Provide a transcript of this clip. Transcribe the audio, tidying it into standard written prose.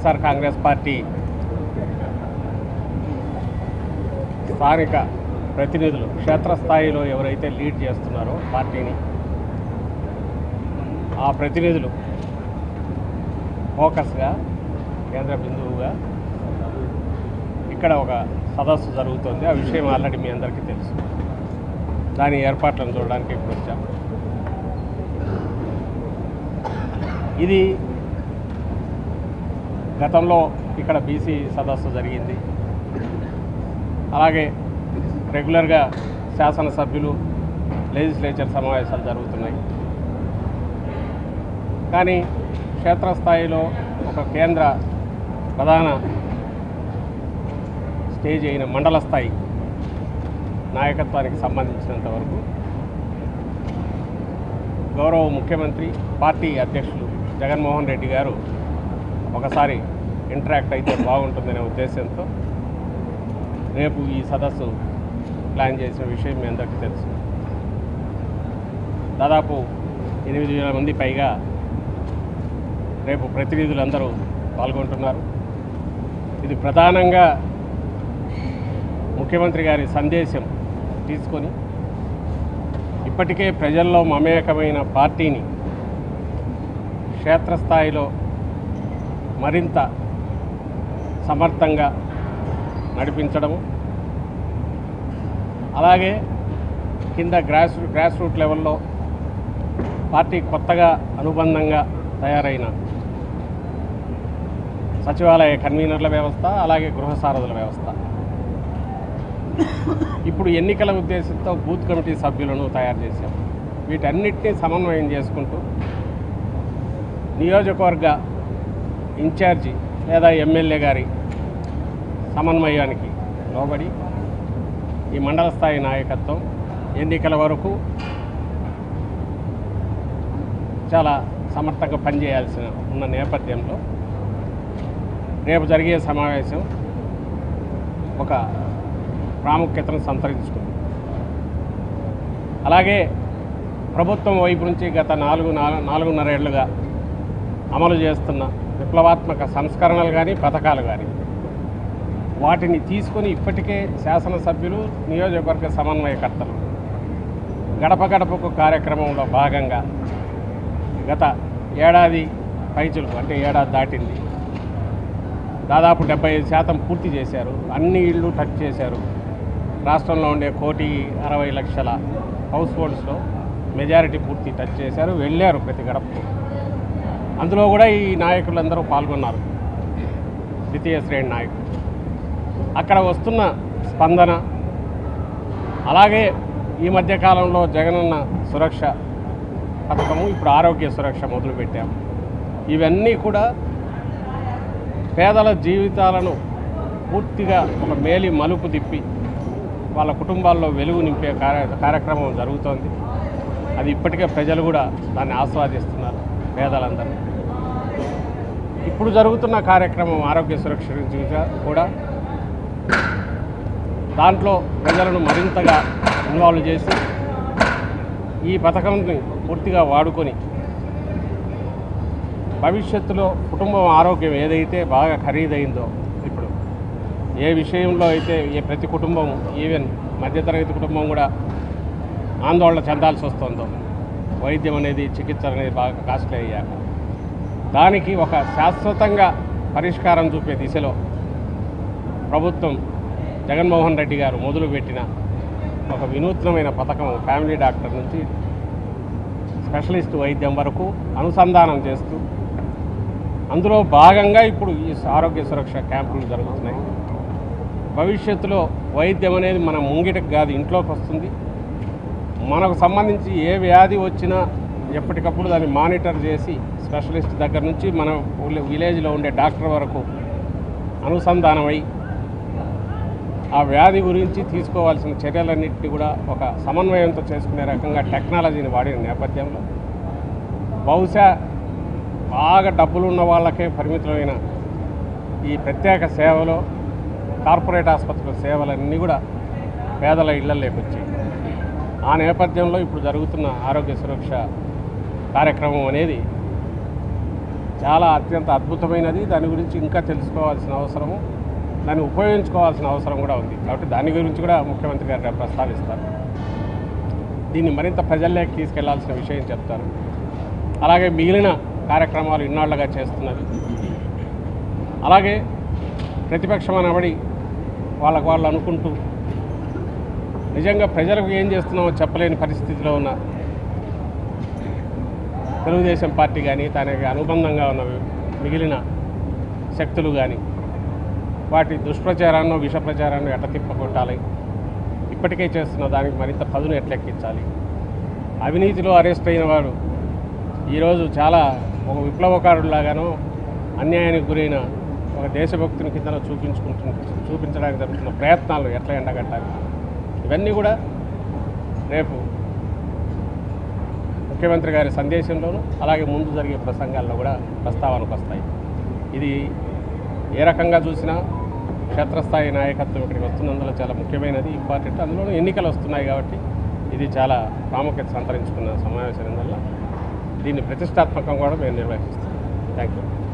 besar Kongres Party స్థానిక ప్రతినిధులు క్షేత్రస్థాయిలో ఎవరైతే లీడ్ చేస్తున్నారో పార్టీని ఆ ప్రతినిధులు ఫోకస్గా కేంద్ర బిందువుగా ఇక్కడ ఒక సదస్సు జరుగుతుంది. ఆ విషయం ఆల్రెడీ మీ అందరికీ తెలుసు. దాని ఏర్పాట్లను చూడడానికి ఇప్పుడు వచ్చాము. ఇది గతంలో ఇక్కడ బీసీ సదస్సు జరిగింది. అలాగే రెగ్యులర్గా శాసనసభ్యులు లెజిస్లేచర్ సమావేశాలు జరుగుతున్నాయి. కానీ క్షేత్రస్థాయిలో ఒక కేంద్ర ప్రధాన స్టేజ్ అయిన మండల స్థాయి నాయకత్వానికి సంబంధించినంత వరకు గౌరవ ముఖ్యమంత్రి పార్టీ అధ్యక్షులు జగన్మోహన్ రెడ్డి గారు ఒకసారి ఇంటరాక్ట్ అయితే బాగుంటుందనే ఉద్దేశంతో రేపు ఈ సదస్సు ప్లాన్ చేసిన విషయం మీ అందరికీ తెలుసు. దాదాపు 8,000 మంది పైగా రేపు ప్రతినిధులందరూ పాల్గొంటున్నారు. ఇది ప్రధానంగా ముఖ్యమంత్రి గారి సందేశం తీసుకొని ఇప్పటికే ప్రజల్లో మమేకమైన పార్టీని క్షేత్రస్థాయిలో మరింత సమర్థంగా నడిపించడము, అలాగే కింద గ్రాస్ రూట్ లెవెల్లో పార్టీ కొత్తగా అనుబంధంగా తయారైన సచివాలయ కన్వీనర్ల వ్యవస్థ, అలాగే గృహసారథుల వ్యవస్థ, ఇప్పుడు ఎన్నికల ఉద్దేశంతో బూత్ కమిటీ సభ్యులను తయారు చేశాం. వీటన్నిటినీ సమన్వయం చేసుకుంటూ నియోజకవర్గ ఇన్ఛార్జి లేదా ఎమ్మెల్యే గారి సమన్వయానికి లోబడి ఈ మండల స్థాయి నాయకత్వం ఎన్నికల వరకు చాలా సమర్థంగా పనిచేయాల్సిన ఉన్న నేపథ్యంలో రేపు జరిగే సమావేశం ఒక ప్రాముఖ్యతను సంతరించుకుంది. అలాగే ప్రభుత్వం వైపు నుంచి గత నాలుగున్నరేళ్లుగా అమలు చేస్తున్న విప్లవాత్మక సంస్కరణలు కానీ పథకాలు కానీ వాటిని తీసుకొని ఇప్పటికే శాసనసభ్యులు, నియోజకవర్గ సమన్వయకర్తలు గడప గడపకు కార్యక్రమంలో భాగంగా గత ఏడాది పైచులకు, అంటే ఏడాది దాటింది, దాదాపు 75% పూర్తి చేశారు. అన్ని ఇళ్ళు టచ్ చేశారు. రాష్ట్రంలో ఉండే 1,60,00,000 హౌస్ హోల్డ్స్లో మెజారిటీ పూర్తి టచ్ చేశారు. వెళ్ళారు ప్రతి గడపకు. అందులో కూడా ఈ నాయకులందరూ పాల్గొన్నారు, ద్వితీయ శ్రేణి నాయకులు. అక్కడ వస్తున్న స్పందన, అలాగే ఈ మధ్యకాలంలో జగనన్న సురక్ష పథకము, ఇప్పుడు ఆరోగ్య సురక్ష మొదలుపెట్టాము, ఇవన్నీ కూడా పేదల జీవితాలను పూర్తిగా ఒక మేలి మలుపు తిప్పి వాళ్ళ కుటుంబాల్లో వెలుగు నింపే కార్యక్రమం జరుగుతోంది. అది ఇప్పటికే ప్రజలు కూడా దాన్ని ఆస్వాదిస్తున్నారు. పేదలందరూ ఇప్పుడు జరుగుతున్న కార్యక్రమం ఆరోగ్య సురక్ష కూడా దాంట్లో ప్రజలను మరింతగా ఇన్వాల్వ్ చేసి ఈ పథకంని పూర్తిగా వాడుకొని భవిష్యత్తులో కుటుంబం ఆరోగ్యం ఏదైతే బాగా ఖరీదైందో, ఇప్పుడు ఏ విషయంలో అయితే ఏ ప్రతి కుటుంబం, ఈవెన్ మధ్యతరగతి కుటుంబం కూడా ఆందోళన చెందాల్సి వస్తుందో, వైద్యం అనేది, చికిత్స అనేది బాగా కాస్ట్లీ అయ్యాక దానికి ఒక శాశ్వతంగా పరిష్కారం చూపే దిశలో ప్రభుత్వం జగన్మోహన్ రెడ్డి గారు మొదలుపెట్టిన ఒక వినూత్నమైన పథకం ఫ్యామిలీ డాక్టర్ నుంచి స్పెషలిస్ట్ వైద్యం వరకు అనుసంధానం చేస్తూ అందులో భాగంగా ఇప్పుడు ఈ ఆరోగ్య సురక్ష క్యాంపులు జరుగుతున్నాయి. భవిష్యత్తులో వైద్యం అనేది మన ముంగిటకు కాదు, ఇంట్లోకి వస్తుంది. మనకు సంబంధించి ఏ వ్యాధి వచ్చినా ఎప్పటికప్పుడు దాన్ని మానిటర్ చేసి స్పెషలిస్ట్ దగ్గర నుంచి మన విలేజ్లో ఉండే డాక్టర్ వరకు అనుసంధానమై ఆ వ్యాధి గురించి తీసుకోవాల్సిన చర్యలన్నింటినీ కూడా ఒక సమన్వయంతో చేసుకునే రకంగా టెక్నాలజీని వాడిన నేపథ్యంలో బహుశా బాగా డబ్బులు ఉన్న వాళ్ళకే పరిమితమైన ఈ ప్రత్యేక సేవలో కార్పొరేట్ ఆసుపత్రుల సేవలన్నీ కూడా పేదల ఇళ్లలోకి వచ్చాయి. ఆ నేపథ్యంలో ఇప్పుడు జరుగుతున్న ఆరోగ్య సురక్ష కార్యక్రమం అనేది చాలా అత్యంత అద్భుతమైనది. దాని గురించి ఇంకా తెలుసుకోవాల్సిన అవసరము, దాన్ని ఉపయోగించుకోవాల్సిన అవసరం కూడా ఉంది. కాబట్టి దాని గురించి కూడా ముఖ్యమంత్రి గారు ప్రస్తావిస్తారు. దీన్ని మరింత ప్రజల్లోకి తీసుకెళ్లాల్సిన విషయం చెప్తారు. అలాగే మిగిలిన కార్యక్రమాలు ఇన్నాళ్లుగా చేస్తున్నారు. అలాగే ప్రతిపక్షం అనబడి వాళ్ళకు వాళ్ళు అనుకుంటూ నిజంగా ప్రజలకు ఏం చేస్తున్నామో చెప్పలేని పరిస్థితిలో ఉన్న తెలుగుదేశం పార్టీ కానీ, దానికి అనుబంధంగా ఉన్న మిగిలిన శక్తులు కానీ వాటి దుష్ప్రచారాన్ని, విష ప్రచారాన్ని ఎట్లా తిప్పకొట్టాలి, ఇప్పటికే చేస్తున్న దానికి మరింత పదును ఎట్లెక్కించాలి. అవినీతిలో అరెస్ట్ అయిన వారు ఈరోజు చాలా ఒక విప్లవకారులాగానో అన్యాయానికి గురైన ఒక దేశభక్తుని కిందనో చూపించడానికి జరుగుతున్న ప్రయత్నాలు ఎట్లా ఎండగట్టాలి, ఇవన్నీ కూడా రేపు ముఖ్యమంత్రి గారి సందేశంలోనూ అలాగే ముందు జరిగే ప్రసంగాల్లో కూడా ప్రస్తావనకు వస్తాయి. ఇది ఏ రకంగా చూసినా క్షేత్రస్థాయి నాయకత్వం ఇక్కడికి వస్తున్నందులో చాలా ముఖ్యమైనది, ఇంపార్టెంట్. అందులోనూ ఎన్నికలు వస్తున్నాయి కాబట్టి ఇది చాలా ప్రాముఖ్యత సంతరించుకున్న సమావేశం. దీన్ని ప్రతిష్టాత్మకంగా కూడా మేము నిర్వహిస్తాం. Thank you.